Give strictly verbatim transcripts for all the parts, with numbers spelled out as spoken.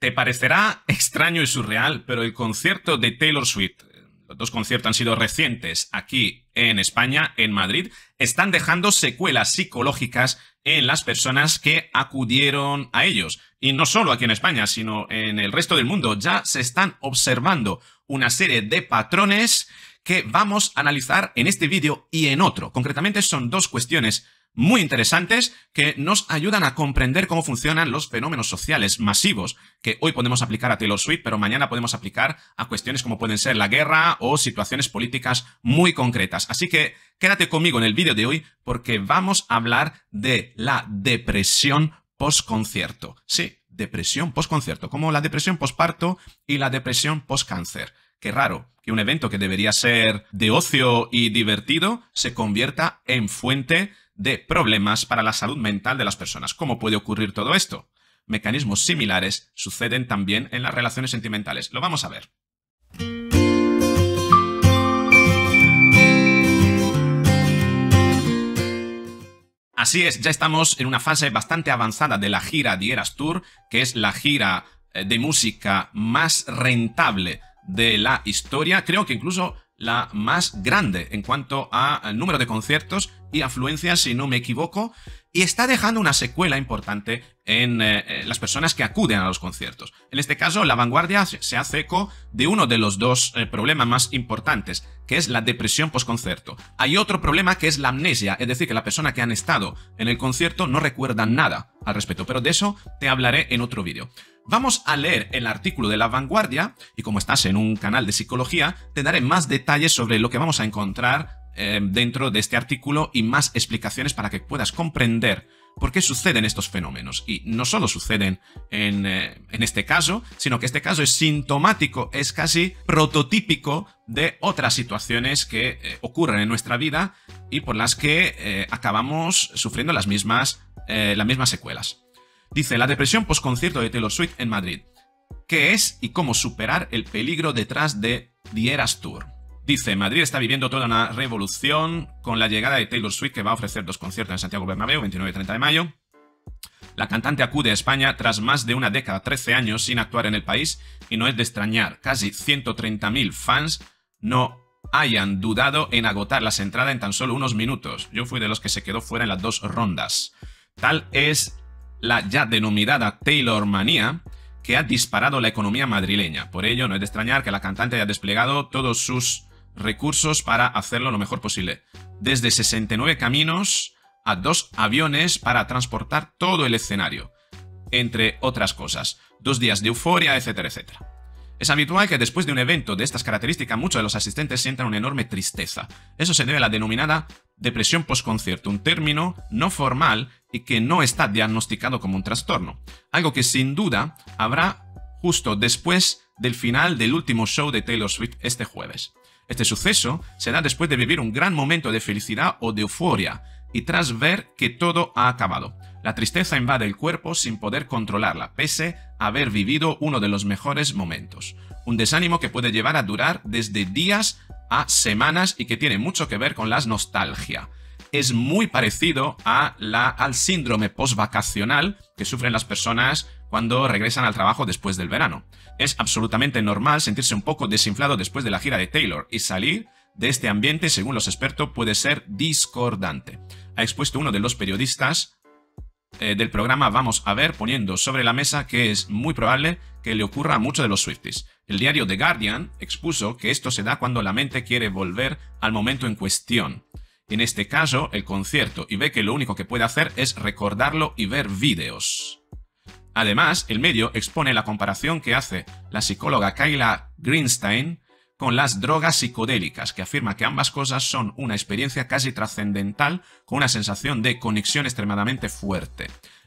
Te parecerá extraño y surreal, pero el concierto de Taylor Swift, los dos conciertos han sido recientes aquí en España, en Madrid, están dejando secuelas psicológicas en las personas que acudieron a ellos. Y no solo aquí en España, sino en el resto del mundo. Ya se están observando una serie de patrones que vamos a analizar en este vídeo y en otro. Concretamente son dos cuestiones muy interesantes que nos ayudan a comprender cómo funcionan los fenómenos sociales masivos que hoy podemos aplicar a Taylor Swift, pero mañana podemos aplicar a cuestiones como pueden ser la guerra o situaciones políticas muy concretas. Así que quédate conmigo en el vídeo de hoy porque vamos a hablar de la depresión postconcierto. Sí, depresión postconcierto, como la depresión postparto y la depresión postcáncer. Qué raro que un evento que debería ser de ocio y divertido se convierta en fuente de problemas para la salud mental de las personas. ¿Cómo puede ocurrir todo esto? Mecanismos similares suceden también en las relaciones sentimentales. Lo vamos a ver. Así es, ya estamos en una fase bastante avanzada de la gira The Eras Tour, que es la gira de música más rentable de la historia. Creo que incluso la más grande en cuanto a número de conciertos y afluencia, si no me equivoco, y está dejando una secuela importante en eh, las personas que acuden a los conciertos. En este caso, La Vanguardia se hace eco de uno de los dos eh, problemas más importantes, que es la depresión postconcierto. Hay otro problema que es la amnesia, es decir, que la persona que han estado en el concierto no recuerda nada al respecto, pero de eso te hablaré en otro vídeo. Vamos a leer el artículo de La Vanguardia y como estás en un canal de psicología, te daré más detalles sobre lo que vamos a encontrar dentro de este artículo y más explicaciones para que puedas comprender por qué suceden estos fenómenos. Y no solo suceden en, eh, en este caso, sino que este caso es sintomático, es casi prototípico de otras situaciones que eh, ocurren en nuestra vida y por las que eh, acabamos sufriendo las mismas, eh, las mismas secuelas. Dice, la depresión postconcierto de Taylor Swift en Madrid. ¿Qué es y cómo superar el peligro detrás de The Eras Tour? Dice, Madrid está viviendo toda una revolución con la llegada de Taylor Swift, que va a ofrecer dos conciertos en Santiago Bernabéu, veintinueve y treinta de mayo. La cantante acude a España tras más de una década, trece años, sin actuar en el país, y no es de extrañar. Casi ciento treinta mil fans no hayan dudado en agotar las entradas en tan solo unos minutos. Yo fui de los que se quedó fuera en las dos rondas. Tal es la ya denominada Taylor manía, que ha disparado la economía madrileña. Por ello, no es de extrañar que la cantante haya desplegado todos sus recursos para hacerlo lo mejor posible. Desde sesenta y nueve caminos a dos aviones para transportar todo el escenario, entre otras cosas. Dos días de euforia, etcétera, etcétera. Es habitual que después de un evento de estas características muchos de los asistentes sientan una enorme tristeza. Eso se debe a la denominada depresión postconcierto, un término no formal y que no está diagnosticado como un trastorno. Algo que sin duda habrá justo después del final del último show de Taylor Swift este jueves. Este suceso se da después de vivir un gran momento de felicidad o de euforia y tras ver que todo ha acabado. La tristeza invade el cuerpo sin poder controlarla, pese a haber vivido uno de los mejores momentos. Un desánimo que puede llevar a durar desde días a semanas y que tiene mucho que ver con la nostalgia. Es muy parecido a la, al síndrome postvacacional que sufren las personas cuando regresan al trabajo después del verano. Es absolutamente normal sentirse un poco desinflado después de la gira de Taylor y salir de este ambiente, según los expertos, puede ser discordante. Ha expuesto uno de los periodistas eh, del programa Vamos a Ver, poniendo sobre la mesa que es muy probable que le ocurra a muchos de los Swifties. El diario The Guardian expuso que esto se da cuando la mente quiere volver al momento en cuestión. En este caso, el concierto, y ve que lo único que puede hacer es recordarlo y ver vídeos. Además, el medio expone la comparación que hace la psicóloga Kayla Greenstein con las drogas psicodélicas, que afirma que ambas cosas son una experiencia casi trascendental con una sensación de conexión extremadamente fuerte.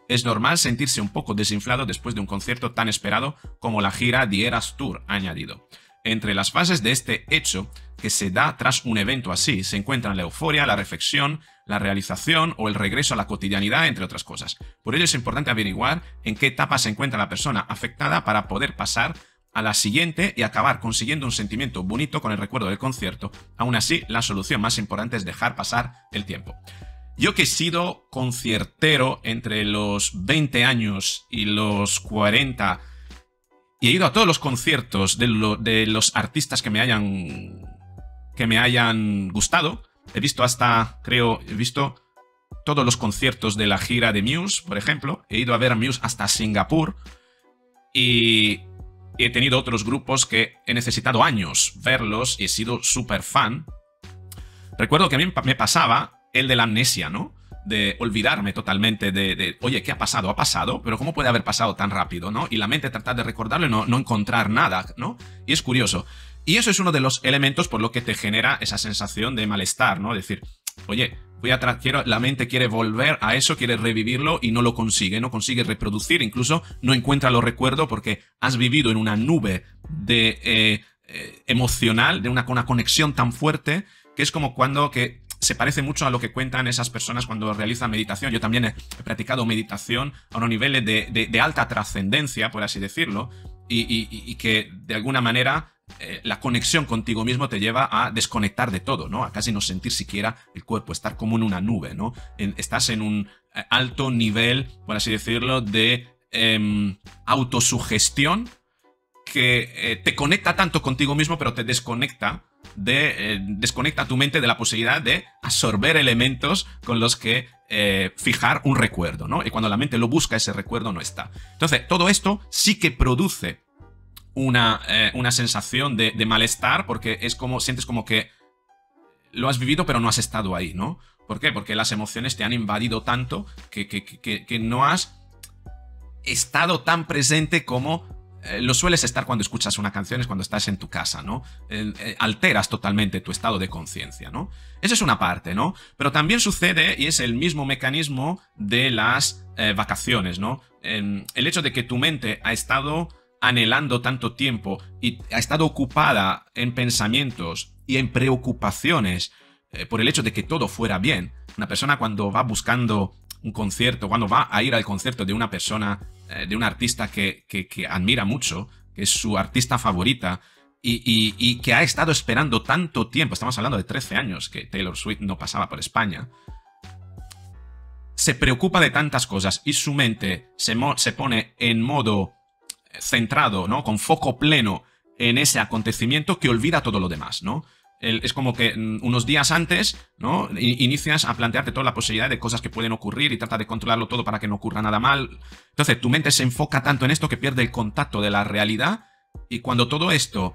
Es normal sentirse un poco desinflado después de un concierto tan esperado como la gira The Eras Tour, ha añadido. Entre las fases de este hecho que se da tras un evento así se encuentran la euforia, la reflexión, la realización o el regreso a la cotidianidad, entre otras cosas. Por ello es importante averiguar en qué etapa se encuentra la persona afectada para poder pasar a la siguiente y acabar consiguiendo un sentimiento bonito con el recuerdo del concierto. Aún así, la solución más importante es dejar pasar el tiempo. Yo que he sido conciertero entre los veinte años y los cuarenta Y he ido a todos los conciertos de, lo, de los artistas que me hayan que me hayan gustado. He visto hasta, creo, he visto todos los conciertos de la gira de Muse, por ejemplo. He ido a ver a Muse hasta Singapur. Y he tenido otros grupos que he necesitado años verlos y he sido súper fan. Recuerdo que a mí me pasaba el de la amnesia, ¿no? De olvidarme totalmente de, de, oye, ¿qué ha pasado? ¿Ha pasado? Pero ¿cómo puede haber pasado tan rápido, no? Y la mente tratar de recordarlo y no, no encontrar nada, ¿no? Y es curioso. Y eso es uno de los elementos por lo que te genera esa sensación de malestar, ¿no? Decir, oye, voy a tra quiero, la mente quiere volver a eso, quiere revivirlo y no lo consigue, no consigue reproducir, incluso no encuentra los recuerdos porque has vivido en una nube de, eh, eh, emocional, de una, una conexión tan fuerte que es como cuando que se parece mucho a lo que cuentan esas personas cuando realizan meditación. Yo también he, he practicado meditación a unos niveles de, de, de alta trascendencia, por así decirlo, y, y, y que de alguna manera... Eh, la conexión contigo mismo te lleva a desconectar de todo, ¿no? A casi no sentir siquiera el cuerpo, estar como en una nube, ¿no? En, estás en un alto nivel, por así decirlo, de eh, autosugestión que eh, te conecta tanto contigo mismo, pero te desconecta de, eh, desconecta tu mente de la posibilidad de absorber elementos con los que eh, fijar un recuerdo, ¿no? Y cuando la mente lo busca, ese recuerdo no está. Entonces, todo esto sí que produce Una, eh, una sensación de, de malestar, porque es como, sientes como que lo has vivido pero no has estado ahí, ¿no? ¿Por qué? Porque las emociones te han invadido tanto que, que, que, que no has estado tan presente como eh, lo sueles estar cuando escuchas una canción, es cuando estás en tu casa, ¿no? Eh, eh, alteras totalmente tu estado de conciencia, ¿no? Esa es una parte, ¿no? Pero también sucede, y es el mismo mecanismo de las eh, vacaciones, ¿no? Eh, el hecho de que tu mente ha estado anhelando tanto tiempo y ha estado ocupada en pensamientos y en preocupaciones eh, por el hecho de que todo fuera bien. Una persona cuando va buscando un concierto, cuando va a ir al concierto de una persona, eh, de un artista que, que, que admira mucho, que es su artista favorita y, y, y que ha estado esperando tanto tiempo, estamos hablando de trece años que Taylor Swift no pasaba por España, se preocupa de tantas cosas y su mente se, mo se pone en modo... centrado, ¿no? Con foco pleno en ese acontecimiento que olvida todo lo demás, ¿no? El, es como que unos días antes, ¿no? Inicias a plantearte toda la posibilidad de cosas que pueden ocurrir y trata de controlarlo todo para que no ocurra nada mal. Entonces, tu mente se enfoca tanto en esto que pierde el contacto de la realidad y cuando todo esto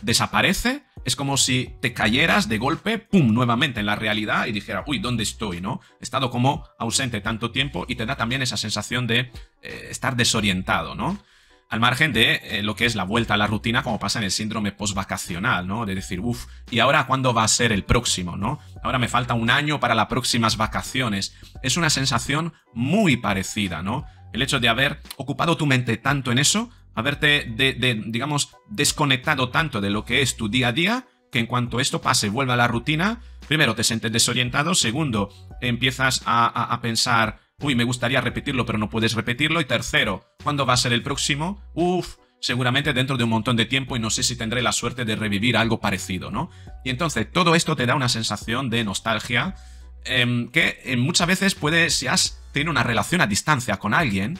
desaparece, es como si te cayeras de golpe, pum, nuevamente en la realidad y dijera, uy, ¿dónde estoy, no? He estado como ausente tanto tiempo y te da también esa sensación de eh, estar desorientado, ¿no? Al margen de eh, lo que es la vuelta a la rutina, como pasa en el síndrome post-vacacional, ¿no? De decir, uff, ¿y ahora cuándo va a ser el próximo, no? Ahora me falta un año para las próximas vacaciones. Es una sensación muy parecida, ¿no? El hecho de haber ocupado tu mente tanto en eso, haberte, de, de, digamos, desconectado tanto de lo que es tu día a día, que en cuanto esto pase, vuelva a la rutina, primero te sientes desorientado, segundo, empiezas a, a, a pensar... uy, me gustaría repetirlo, pero no puedes repetirlo. Y tercero, ¿cuándo va a ser el próximo? Uf, seguramente dentro de un montón de tiempo y no sé si tendré la suerte de revivir algo parecido, ¿no? Y entonces, todo esto te da una sensación de nostalgia eh, que eh, muchas veces puede, si has tenido una relación a distancia con alguien,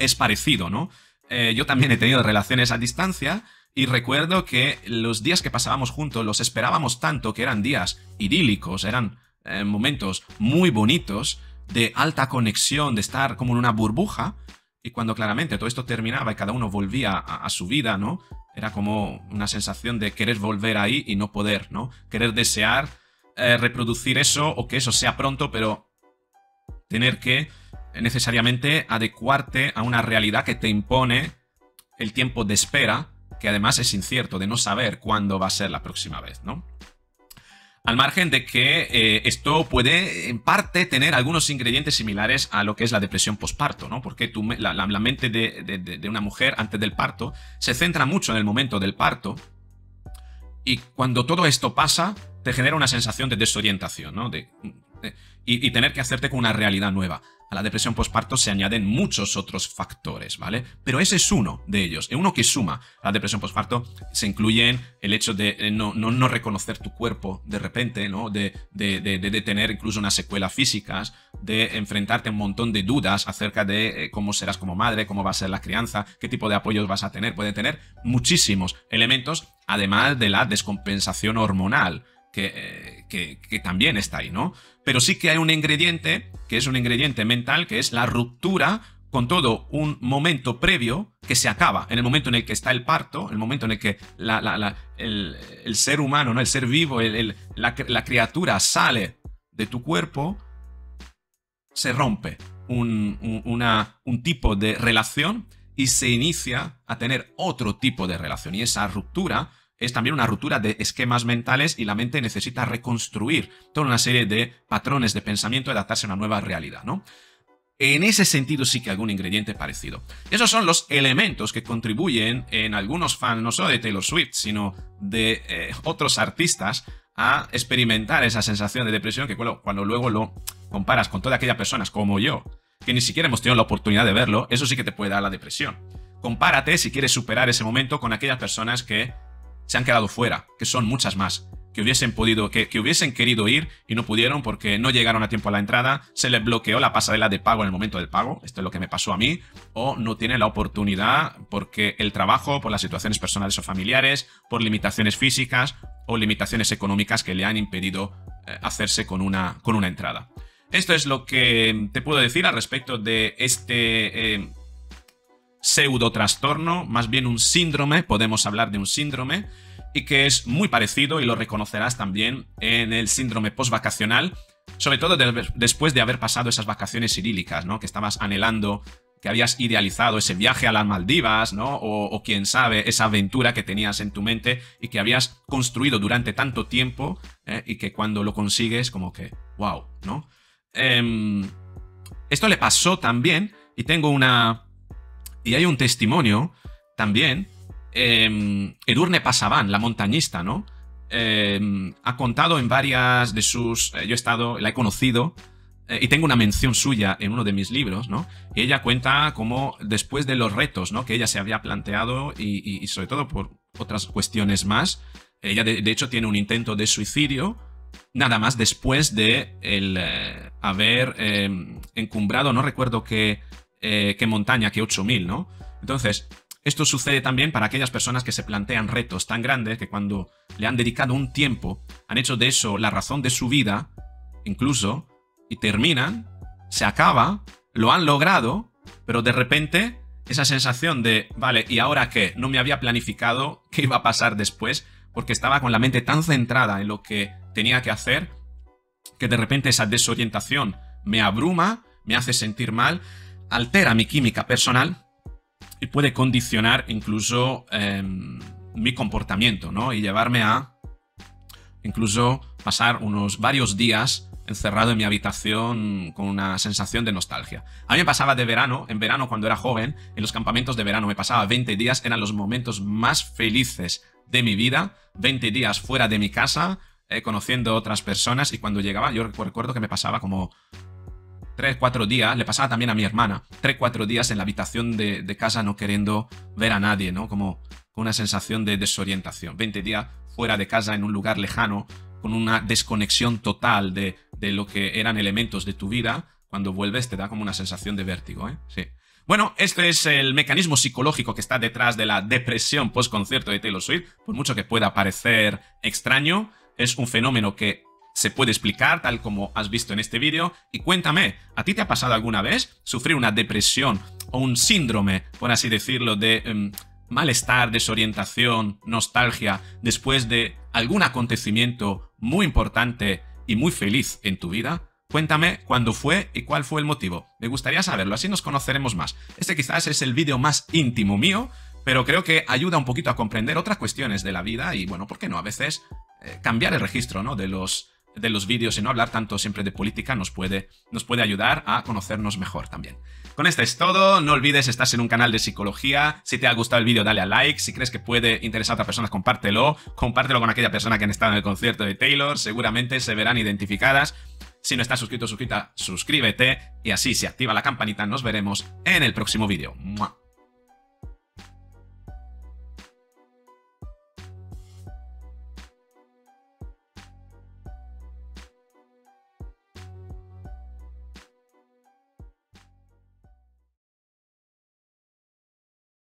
es parecido, ¿no? Eh, yo también he tenido relaciones a distancia y recuerdo que los días que pasábamos juntos los esperábamos tanto que eran días idílicos, eran eh, momentos muy bonitos, de alta conexión, de estar como en una burbuja, y cuando claramente todo esto terminaba y cada uno volvía a, a su vida, ¿no? Era como una sensación de querer volver ahí y no poder, ¿no? Querer desear eh, reproducir eso o que eso sea pronto, pero tener que necesariamente adecuarte a una realidad que te impone el tiempo de espera, que además es incierto, de no saber cuándo va a ser la próxima vez, ¿no? Al margen de que eh, esto puede, en parte, tener algunos ingredientes similares a lo que es la depresión posparto, ¿no? Porque tu, la, la, la mente de, de, de una mujer antes del parto se centra mucho en el momento del parto y cuando todo esto pasa, te genera una sensación de desorientación, ¿no? De, hacerte y, y tener que hacerte con una realidad nueva. A la depresión postparto se añaden muchos otros factores, ¿vale? Pero ese es uno de ellos, uno que suma a la depresión postparto. Se incluyen el hecho de no, no, no reconocer tu cuerpo de repente, ¿no? De, de, de, de tener incluso unas secuelas físicas, de enfrentarte a un montón de dudas acerca de cómo serás como madre, cómo va a ser la crianza, qué tipo de apoyos vas a tener. Puede tener muchísimos elementos, además de la descompensación hormonal, que, que, que también está ahí, ¿no? Pero sí que hay un ingrediente, que es un ingrediente mental, que es la ruptura con todo un momento previo que se acaba. En el momento en el que está el parto, el momento en el que la, la, la, el, el ser humano, ¿no? El ser vivo, el, el, la, la criatura sale de tu cuerpo, se rompe un, un, una, un tipo de relación y se inicia a tener otro tipo de relación. Y esa ruptura es también una ruptura de esquemas mentales y la mente necesita reconstruir toda una serie de patrones de pensamiento y adaptarse a una nueva realidad, ¿no? En ese sentido sí que algún ingrediente parecido. Esos son los elementos que contribuyen en algunos fans, no solo de Taylor Swift, sino de eh, otros artistas, a experimentar esa sensación de depresión que cuando, cuando luego lo comparas con todas aquellas personas como yo, que ni siquiera hemos tenido la oportunidad de verlo, eso sí que te puede dar la depresión. Compárate, si quieres superar ese momento, con aquellas personas que se han quedado fuera, que son muchas más, que hubiesen podido, que, que hubiesen querido ir y no pudieron porque no llegaron a tiempo a la entrada, se les bloqueó la pasarela de pago en el momento del pago, esto es lo que me pasó a mí, o no tienen la oportunidad porque el trabajo, por las situaciones personales o familiares, por limitaciones físicas o limitaciones económicas que le han impedido eh, hacerse con una, con una entrada. Esto es lo que te puedo decir al respecto de este eh, pseudo trastorno, más bien un síndrome, podemos hablar de un síndrome, y que es muy parecido, y lo reconocerás también en el síndrome postvacacional, sobre todo de, después de haber pasado esas vacaciones idílicas, ¿no? Que estabas anhelando, que habías idealizado ese viaje a las Maldivas, ¿no? O, o quién sabe, esa aventura que tenías en tu mente y que habías construido durante tanto tiempo, ¿eh? Y que cuando lo consigues, como que, wow, ¿no? Eh, esto le pasó también, y tengo una... y hay un testimonio también. Eh, Edurne Pasaban, la montañista, ¿no? Eh, ha contado en varias de sus... Eh, yo he estado, la he conocido, eh, y tengo una mención suya en uno de mis libros, ¿no? Y ella cuenta cómo después de los retos, ¿no? Que ella se había planteado y, y, y sobre todo por otras cuestiones más, ella de, de hecho tiene un intento de suicidio, nada más después de el, eh, haber eh, encumbrado, no recuerdo qué... Eh, qué montaña, que ocho mil, ¿no? Entonces, esto sucede también para aquellas personas que se plantean retos tan grandes que cuando le han dedicado un tiempo, han hecho de eso la razón de su vida, incluso, y terminan, se acaba, lo han logrado, pero de repente esa sensación de, vale, ¿y ahora qué? No me había planificado qué iba a pasar después, porque estaba con la mente tan centrada en lo que tenía que hacer, que de repente esa desorientación me abruma, me hace sentir mal, altera mi química personal y puede condicionar incluso eh, mi comportamiento, ¿no? Y llevarme a incluso pasar unos varios días encerrado en mi habitación con una sensación de nostalgia. A mí me pasaba de verano, en verano cuando era joven, en los campamentos de verano me pasaba veinte días, eran los momentos más felices de mi vida, veinte días fuera de mi casa, eh, conociendo otras personas, y cuando llegaba yo recuerdo que me pasaba como... tres, cuatro días, le pasaba también a mi hermana, tres, cuatro días en la habitación de, de casa no queriendo ver a nadie, ¿no? Como con una sensación de desorientación. veinte días fuera de casa en un lugar lejano, con una desconexión total de, de lo que eran elementos de tu vida. Cuando vuelves te da como una sensación de vértigo, ¿eh? Sí. Bueno, este es el mecanismo psicológico que está detrás de la depresión post-concierto de Taylor Swift. Por mucho que pueda parecer extraño, es un fenómeno que se puede explicar tal como has visto en este vídeo. Y cuéntame, ¿a ti te ha pasado alguna vez sufrir una depresión o un síndrome, por así decirlo, de um, malestar, desorientación, nostalgia, después de algún acontecimiento muy importante y muy feliz en tu vida? Cuéntame cuándo fue y cuál fue el motivo. Me gustaría saberlo, así nos conoceremos más. Este quizás es el vídeo más íntimo mío, pero creo que ayuda un poquito a comprender otras cuestiones de la vida y, bueno, ¿por qué no? A veces eh, cambiar el registro, ¿no? De los... de los vídeos y no hablar tanto siempre de política nos puede, nos puede ayudar a conocernos mejor también. Con esto es todo. No olvides, estás en un canal de psicología. Si te ha gustado el vídeo, dale a like. Si crees que puede interesar a otras personas, compártelo. Compártelo con aquella persona que han estado en el concierto de Taylor. Seguramente se verán identificadas. Si no estás suscrito, suscrita, suscríbete y así se activa la campanita. Nos veremos en el próximo vídeo. ¡Mua!